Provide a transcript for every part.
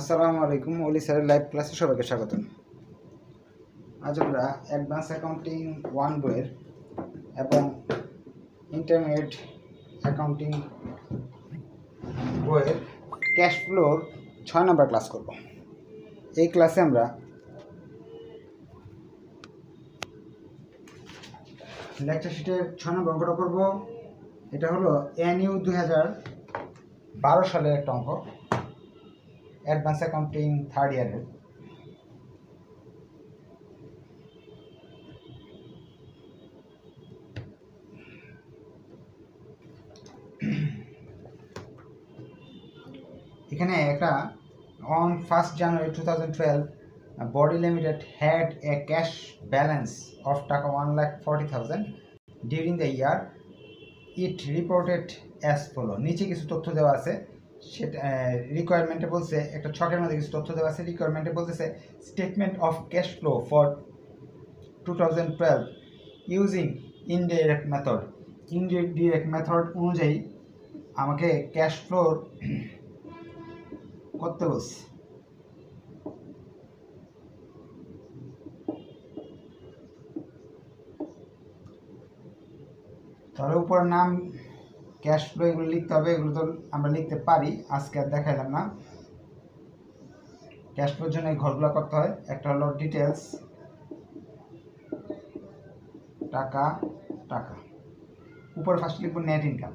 আসসালামু আলাইকুম, ওলি স্যারের লাইভ ক্লাসে সবাইকে স্বাগত। আজ আমরা অ্যাডভান্স অ্যাকাউন্টিং ওয়ান বইয়ের এবং ইন্টারমিডিয়েট অ্যাকাউন্টিং বইয়ের ক্যাশ ফ্লোর 6 নম্বর ক্লাস করব। এই ক্লাসে আমরা লেকচার শিটের 6 নম্বর অঙ্কটা করব। এটা হলো ANU 2012 সালের একটা অঙ্ক, অ্যাডভান্স অ্যাকাউন্টিং থার্ড ইয়ারের। এখানে একটা on 1st January 2012 body limited had a cash balance of taka 1,40,000 during the year it reported as follow. নিচে কিছু তথ্য দেওয়া আছে, সেটা রিকোয়ারমেন্টে বলছে, একটা ছকের মধ্যে কিছু তথ্য দেওয়া আছে। রিকোয়ারমেন্টে বলতেছে statement of cash flow for 2012 using indirect method. Indirect method অনুযায়ী আমাকে ক্যাশ ফ্লো করতে বলছে। তার উপর নাম, ক্যাশ ফ্লো, এগুলো লিখতে হবে। এগুলো তো আমরা লিখতে পারি, আজকে আর দেখাইলাম না। ক্যাশ ফ্লোর জন্য এই ঘরগুলো করতে হয়। একটা হলো ডিটেলস, টাকা টাকা উপর ফার্স্ট লিখব নেট ইনকাম।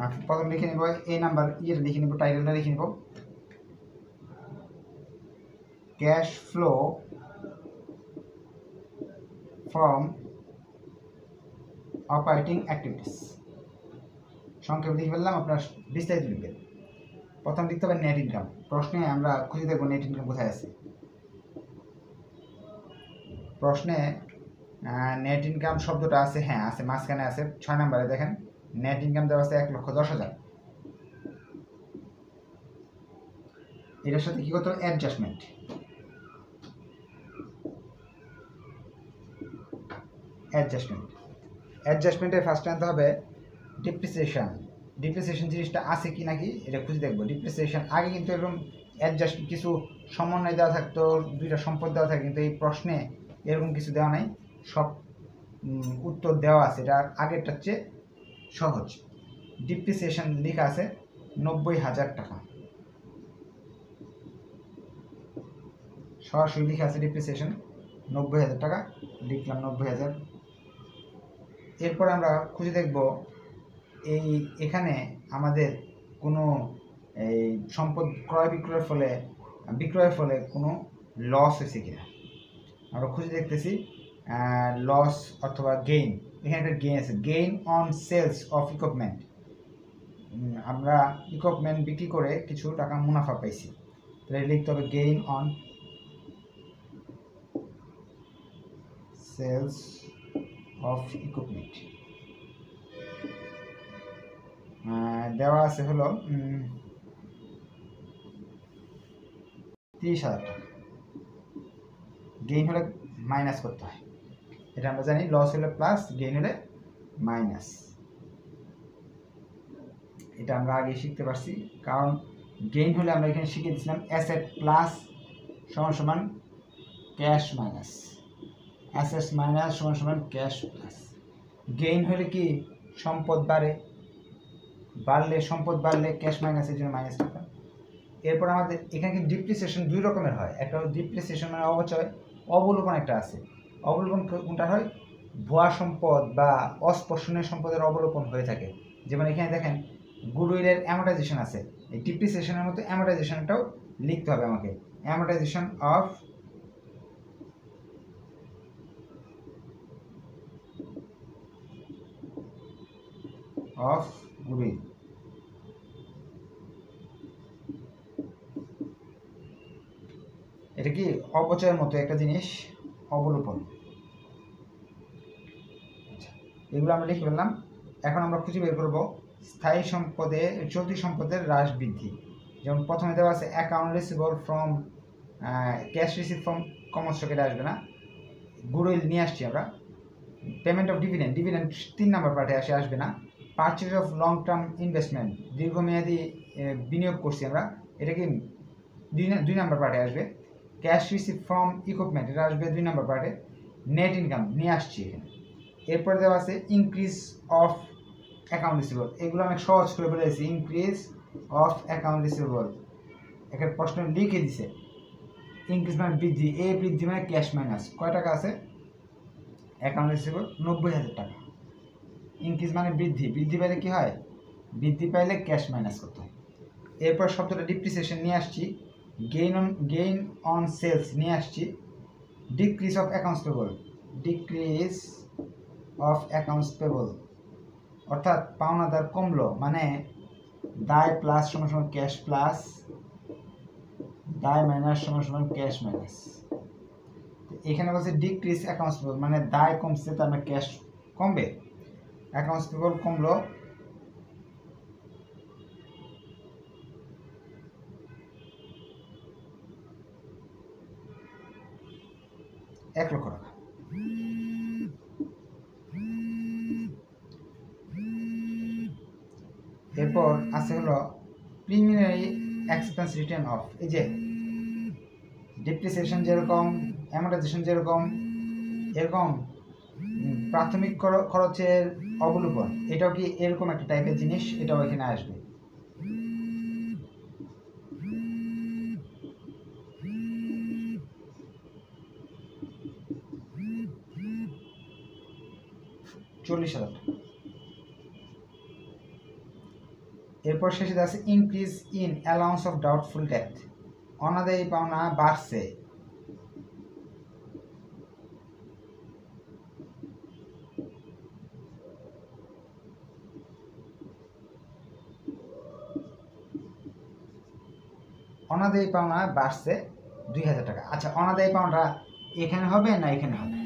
আর প্রথম লিখে নেব এই নাম্বার, ইয়েটা লিখে নেব, টাইটেলটা লিখে নেব cash flow from operating activities. সংক্ষেপে লিখে ফেললাম, আপনার বিস্তারিত লিখবেন। প্রথম লিখতে হবে নেট ইনকাম। প্রশ্নে আমরা খুঁজে দেখব নেট ইনকাম কোথায় আছে। প্রশ্নে নেট ইনকাম শব্দটা আছে, হ্যাঁ আছে, মাঝখানে আছে 6 নম্বরে। দেখেন নেট ইনকাম দেওয়া আছে 1,10,000। এটার সাথে কি করতে হবে? অ্যাডজাস্টমেন্ট। অ্যাডজাস্টমেন্টে ফার্স্ট আনতে হবে ডিপ্রিসিয়েশন। ডিপ্রিসিয়েশন জিনিসটা আছে কি নাকি এটা খুঁজে দেখবো। ডিপ্রিসিয়েশন আগে কিন্তু এরকম অ্যাডজাস্ট কিছু সমন্বয় দেওয়া থাকতো, দুইটা সম্পদ দেওয়া থাকে, কিন্তু এই প্রশ্নে এরকম কিছু দেওয়া নাই, সব উত্তর দেওয়া আছে। এটা আগেরটার চেয়ে সহজ। ডিপ্রিসিয়েশন লেখা আছে 90,000 টাকা, সরাসরি লেখা আছে ডিপ্রিসিয়েশন 90,000 টাকা, লিখলাম 90,000। এরপর আমরা খুঁজে দেখব এই এখানে আমাদের কোনো এই সম্পদ ক্রয় বিক্রয়ের ফলে কোনো লস হয়েছে কিনা আমরা খুঁজে দেখতেছি। লস অথবা গেইন, এখানে একটা গেইন আছে, gain on sales of equipment. আমরা ইকুইপমেন্ট বিক্রি করে কিছু টাকা মুনাফা পাইছি, তাহলে লিখতে হবে gain on sales of equipment. দেওয়া আছে হলো 30,000 টাকা। গেইন হলে মাইনাস করতে হয়, এটা আমরা জানি। লস হলে প্লাস, গেইন হলে মাইনাস। এটা আমরা আগে শিখতে পারছি, কারণ গেইন হলে আমরা এখানে শিখে দিয়েছিলাম অ্যাসেট প্লাস সমান সমান ক্যাশ মাইনাস, অ্যাসেটস মাইনাস সমান সমান ক্যাশ প্লাস। গেইন হলে কি সম্পদ বাড়ে, বাড়লে সম্পদ বাড়লে ক্যাশ মাইনাস, এর জন্য মাইনাস টাকা। এরপর আমাদের এখানে ডিপ্রিসিয়েশন দুই রকমের হয়, একটা হলো ডিপ্রিসিয়েশন মানে অবচয়, অবলোকন একটা আছে। অবলোকন কোনটা হয়? ভুয়া সম্পদ বা অস্পর্শনীয় সম্পদের অবলোকন হয়ে থাকে। যেমন এখানে দেখেন গুডউইলের অ্যামোর্টাইজেশন আছে, এই ডিপ্রিসিয়েশনের মতো অ্যামোর্টাইজেশনটাও লিখতে হবে আমাকে। অ্যামোর্টাইজেশন অফ গুডউইল, এটা কি অপচয়ের মতো একটা জিনিস, অবলোপন। এগুলো আমরা লিখে ফেললাম। এখন আমরা খুঁজে বের করবো স্থায়ী সম্পদে, চলতি সম্পদের হ্রাস বৃদ্ধি। যেমন প্রথমে দেওয়া আছে account receivable from, cash receive from common stock, এটা আসবে না, গুডউইল নিয়ে আসছি আমরা। পেমেন্ট অফ ডিভিডেন্ড, ডিভিডেন্ড 3 নম্বর পার্টে আসবে না। Purchase of long term investment, দীর্ঘমেয়াদী বিনিয়োগ করছি আমরা, এটাকে দুই নাম্বার পার্টে আসবে। ক্যাশ রিসিপ্ট ফ্রম ইকুইপমেন্ট এটা আসবে দুই নাম্বার পার্টে। নেট ইনকাম নিয়ে আসছি এখানে। এরপরে দেওয়া আছে ইনক্রিজ অফ অ্যাকাউন্ট রিসিভেবল, এগুলো অনেক সহজ করে বলেছি। ইনক্রিজ অফ অ্যাকাউন্ট রিসিভেবল একটা প্রশ্ন লিখে দিছে। ইনক্রিজ মানে বৃদ্ধি, এই বৃদ্ধি মানে ক্যাশ মাইনাস কয় টাকা আছে অ্যাকাউন্ট রিসিভেবল 90,000 টাকা। ইনক্রিজ মানে বৃদ্ধি, বৃদ্ধি পাইলে কী হয়, বৃদ্ধি পাইলে ক্যাশ মাইনাস করতে হয়। এরপর শব্দটা ডিপ্রিসিয়েশন নিয়ে আসছি, গেইন অন সেলস নিয়ে আসছি, decrease of accounts payable, decrease of accounts payable অর্থাৎ পাওনাদার কমলো, মানে দায় প্লাস সমান সমান ক্যাশ প্লাস দায় মাইনাস সমান সমান ক্যাশ মাইনাস। এখানে বলছে ডিক্রিজ অ্যাকাউন্টস পেবল মানে দায় কমছে তার মানে ক্যাশ কমবে, অ্যাকাউন্টস পেবল কমলো এক লক্ষ টাকা। এরপর আছে হলো প্রিলিমিনারি এক্সপেন্স রিটার্ন অফ, এই যে ডিপ্রিসিয়েশন যেরকম অ্যামোর্টাইজেশন যেরকম এরকম প্রাথমিক খরচের অবলোকন এটাও কি এরকম একটা টাইপের জিনিস, এটাও এখানে আসবে। এরপর শেষে আছে increase in allowance of doubtful debt, অনাদায়ী পাওনা বাড়ছে। অনাদায়ী পাওনা বাড়ছে 2,000 টাকা। আচ্ছা অনাদায়ী পাওনাটা এখানে হবে না এখানে হবে,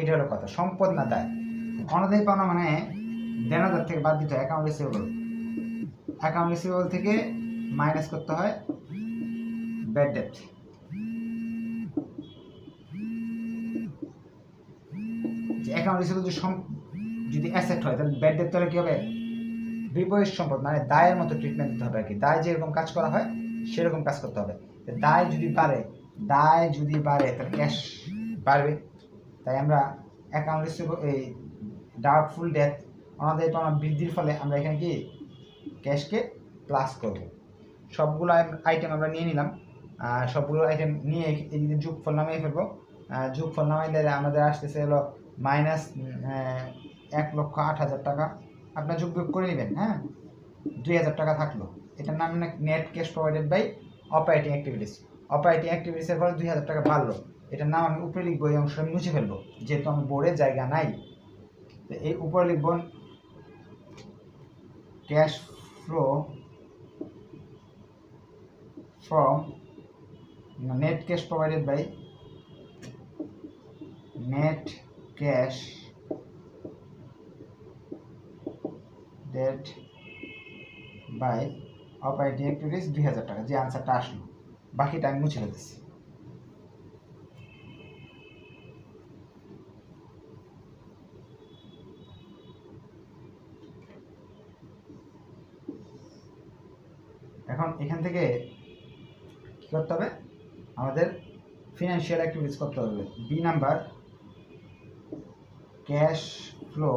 এটা হলো কথা। সম্পদ না দায়, অনাদায়ী পাওনা মানে দেনাদার থেকে বাদ দিতে হয় অ্যাকাউন্ট রিসিভেবল, অ্যাকাউন্ট রিসিভেবল থেকে মাইনাস করতে হয় ব্যাড ডেট। অ্যাকাউন্ট রিসিভেবল যদি অ্যাসেট হয় তাহলে ব্যাড ডেট তাহলে কী হবে বিপরীত সম্পদ, মানে দায়ের মতো ট্রিটমেন্ট দিতে হবে আর কি। দায় যেরকম কাজ করা হয় সেরকম কাজ করতে হবে। দায় যদি বাড়ে, দায় যদি বাড়ে তাহলে ক্যাশ বাড়বে। তাই আমরা অ্যাকাউন্ট রিসিভেবল এই ডাউটফুল ডেথ আমাদের পাওনা বৃদ্ধির ফলে আমরা এখানে কি ক্যাশকে প্লাস করব। সবগুলো আইটেম আমরা নিয়ে নিলাম, সবগুলো আইটেম নিয়ে এদিকে যোগফল নামিয়ে ফেলবো। যোগফল নামাই দিলে আমাদের আসতেছে হলো মাইনাস 1,08,000 টাকা। আপনার যোগ বিয়োগ করে নেবেন, হ্যাঁ 2,000 টাকা থাকলো। এটার নাম net cash provided by operating activities. Operating অ্যাক্টিভিটিসের ফলে 2,000 টাকা বাড়লো, এটার নাম আমি উপরে লিখবো, এই অংশটা আমি মুছে ফেলবো যেহেতু আমার বোর্ডের জায়গা নাই। এই উপরে লিখব cash flow from net cash provided by net cash debt by operating activities 2,000 টাকা, যে আনসারটা আসলো বাকিটা আমি মুছে ফেলতেছি। এখন এখান থেকে কী করতে হবে, আমাদের ফিনান্সিয়াল অ্যাক্টিভিটিস করতে হবে। B number cash flow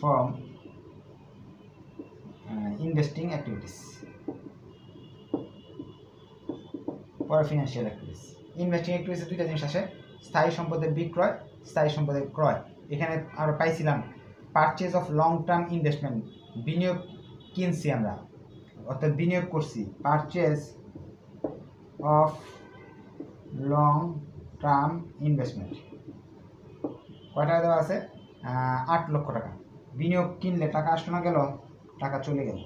from investing activities, পরে ফিনান্সিয়াল অ্যাক্টিভিটিস। ইনভেস্টিং অ্যাক্টিভিটিসে দুইটা জিনিস আসে, স্থায়ী সম্পদের বিক্রয়, স্থায়ী সম্পদের ক্রয়। এখানে আমরা পাইছিলাম purchase of long term investment, বিনিয়োগ কিনছি আমরা অর্থাৎ বিনিয়োগ করছি। Purchase of long term investment কয় টাকা দেওয়া আছে 8 লক্ষ টাকা। বিনিয়োগ কিনলে টাকা আসলো না গেল, টাকা চলে গেল।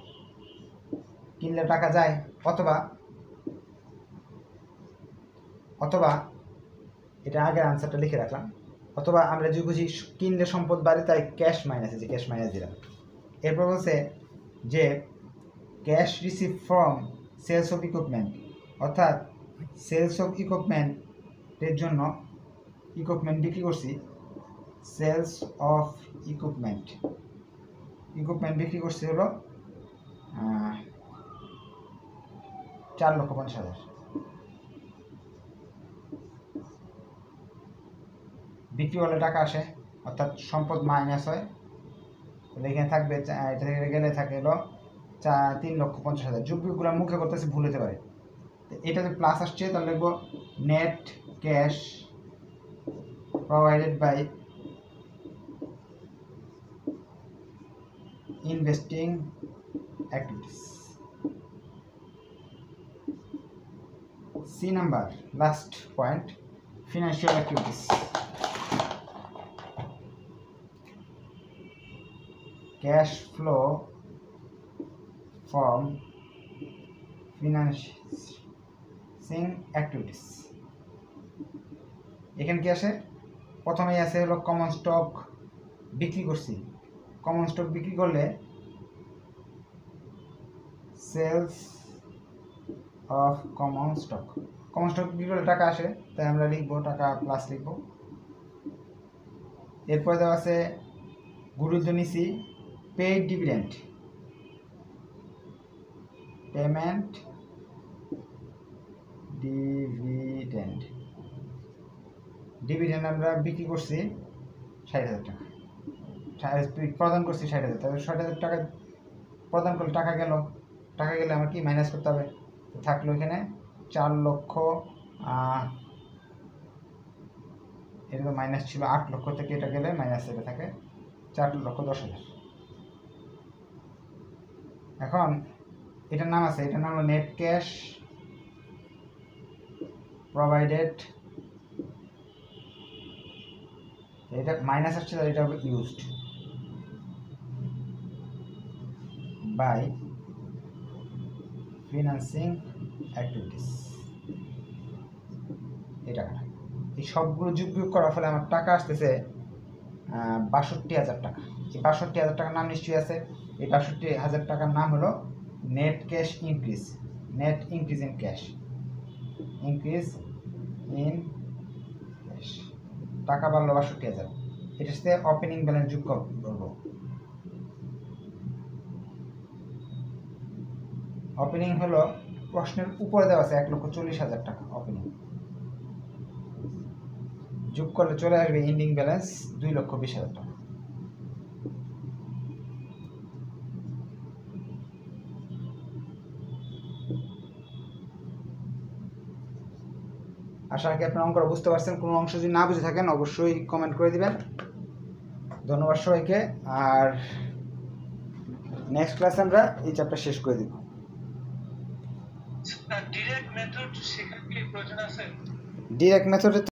কিনলে টাকা যায় অথবা এটা আগের আনসারটা লিখে রাখলাম, অথবা আমরা যদি বুঝি কিনলে সম্পদ বাড়ে তাই ক্যাশ মাইনাস, যে ক্যাশ মাইনাস দিলাম। এরপর বলছে যে cash receive from sales of equipment, অর্থাৎ সেলস অফ ইকুইপমেন্টের জন্য ইকুইপমেন্ট বিক্রি করছি। সেলস অফ ইকুইপমেন্ট ইকুইপমেন্ট বিক্রি করছি হলো 4,50,000। বিক্রি হলে টাকা আসে, অর্থাৎ সম্পদ মাইনাস হয়। এখানে থাকবে, এটা থেকে গেলে থাকে হলো 3,50,000। যোগগুলো মুখে করতেছি, ভুল হতে পারে। এটাতে প্লাস আসছে, তাহলে লিখব net cash provided by investing activities. C number, last point, financial activities. Cash flow from financing activities. এখানে কি আসে? প্রথমেই আছে হলো কমন স্টক বিক্রি করছি। কমন স্টক বিক্রি করলে sales of common stock, common stock বিক্রি করলে টাকা আসে, তাই আমরা লিখবো টাকা প্লাস লিখবো। এরপরে দেওয়া আছে গুরুত্ব নিছি paid dividend, payment dividend, dividend আমরা বিক্রি করছি 60,000 টাকা, প্রদান করছি 60,000 টাকা। 60,000 টাকা প্রদান করলে টাকা গেল, টাকা গেলে আমার কি মাইনাস করতে হবে, থাকলো এখানে 4,00,000। এটা তো মাইনাস ছিল 8,00,000 থেকে, এটা গেলে মাইনাস এটা থাকে 4,10,000। এখন এটার নাম আছে, এটার নাম হলো নেট ক্যাশ প্রোভাইডেড, এটা মাইনাস আসছে, তাহলে এটা হবে ইউজড বাই ফিনান্সিং অ্যাক্টিভিটিস। এই টাকাটা এই সবগুলো যোগ বিয়োগ করার ফলে আমার টাকা আসতেছে 62,000 টাকা। এই 62,000 টাকার নাম নিশ্চয়ই আছে, এই 62,000 টাকার নাম হলো net cash increase, net increase in cash, increase in cash, টাকা বাড়লো 62,000। এটার সাথে ওপেনিং ব্যালেন্স যোগ করবো। ওপেনিং হলো প্রশ্নের উপরে দেওয়া আছে 1,40,000 টাকা ওপেনিং, যোগ করলে চলে আসবে এন্ডিং ব্যালেন্স 2,20,000 টাকা। আশা রাখি আপনার অঙ্কটা বুঝতে পারছেন। কোনো অংশ যদি না বুঝে থাকেন অবশ্যই কমেন্ট করে দিবেন। ধন্যবাদ সবাইকে, আর নেক্সট ক্লাসে আমরা এই চ্যাপ্টার শেষ করে দিব। ডিরেক্ট মেথড শেখার কি প্রয়োজন আছে? Direct method